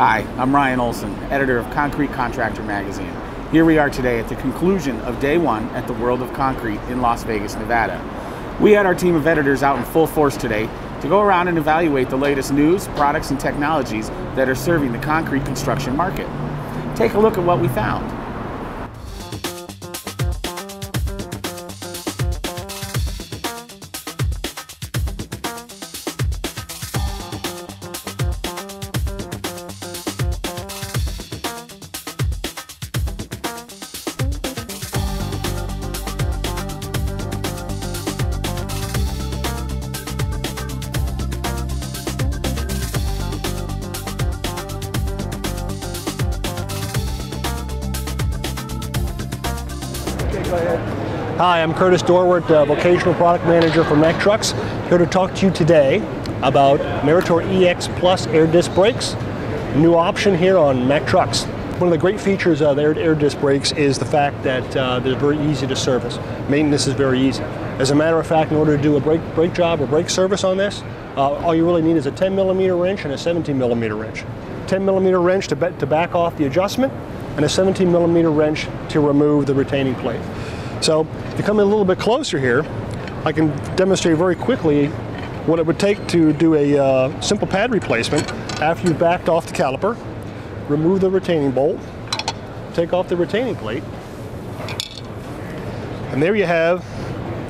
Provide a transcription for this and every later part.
Hi, I'm Ryan Olson, editor of Concrete Contractor Magazine. Here we are today at the conclusion of day one at the World of Concrete in Las Vegas, Nevada. We had our team of editors out in full force today to go around and evaluate the latest news, products, and technologies that are serving the concrete construction market. Take a look at what we found. Hi, I'm Curtis Dorwart, Vocational Product Manager for Mack Trucks, here to talk to you today about Meritor EX Plus air disc brakes, new option here on Mack Trucks. One of the great features of air disc brakes is the fact that they're very easy to service. Maintenance is very easy. As a matter of fact, in order to do a brake job or brake service on this, all you really need is a 10mm wrench and a 17mm wrench. 10mm wrench to back off the adjustment, and a 17mm wrench to remove the retaining plate. So if you come in a little bit closer here, I can demonstrate very quickly what it would take to do a simple pad replacement after you've backed off the caliper, remove the retaining bolt, take off the retaining plate, and there you have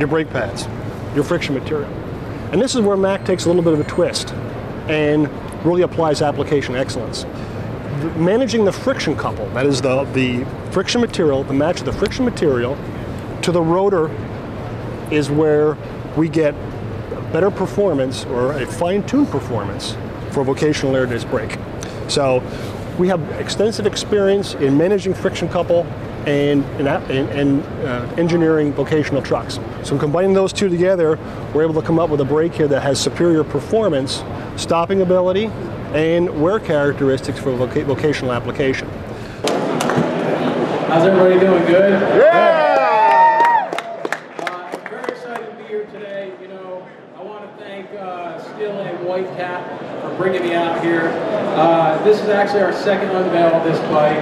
your brake pads, your friction material. And this is where Mack takes a little bit of a twist and really applies application excellence. Managing the friction couple, that is the friction material, the match of the friction material to the rotor is where we get better performance or a fine-tuned performance for vocational air disc brake. So we have extensive experience in managing friction couple and engineering vocational trucks. So combining those two together, we're able to come up with a brake here that has superior performance, stopping ability, and wear characteristics for vocational application. How's everybody doing? Good? Yeah! Skil and White Cap for bringing me out here. This is actually our second unveil of this bike,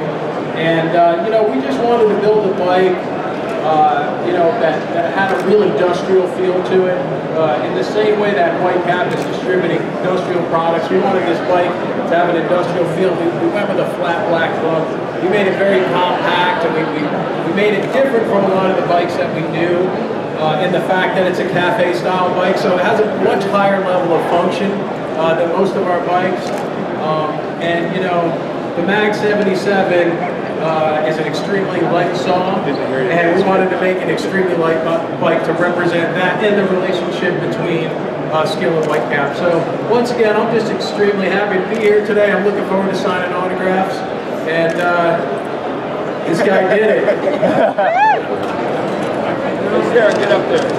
and you know, we just wanted to build a bike, you know, that had a really industrial feel to it. In the same way that White Cap is distributing industrial products, we wanted this bike to have an industrial feel. We went with a flat black look. We made it very compact, and we made it different from a lot of the bikes that we knew. And the fact that it's a cafe style bike, so it has a much higher level of function than most of our bikes. And you know, the MAG 77 is an extremely light saw, and we wanted to make an extremely light bike to represent that and the relationship between Skil and White Cap. So once again, I'm just extremely happy to be here today. I'm looking forward to signing autographs, and this guy did it. Sarah, get up there.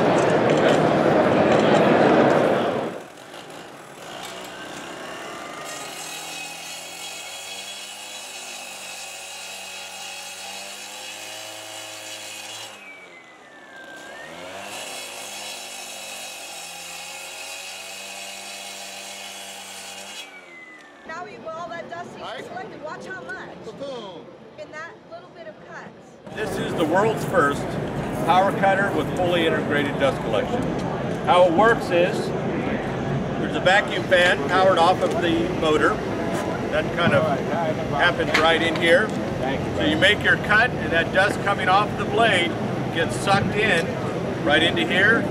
Now you go all that dust you collected. Watch how much. Boom. In that little bit of cuts. This is the world's first power cutter with fully integrated dust collection. How it works is, there's a vacuum fan powered off of the motor. That kind of happens right in here. So you make your cut, and that dust coming off the blade gets sucked in right into here.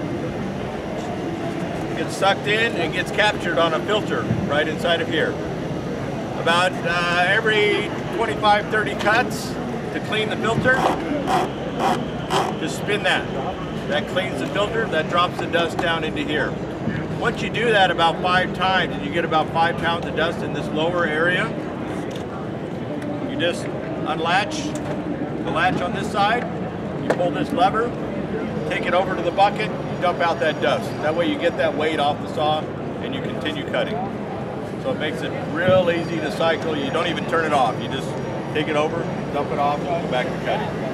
Gets sucked in and gets captured on a filter right inside of here. About every 25-30 cuts to clean the filter. Just spin that. That cleans the filter, that drops the dust down into here. Once you do that about 5 times, and you get about 5 pounds of dust in this lower area, you just unlatch the latch on this side, you pull this lever, take it over to the bucket, you dump out that dust. That way you get that weight off the saw and you continue cutting. So it makes it real easy to cycle. You don't even turn it off. You just take it over, dump it off, and go back to cutting.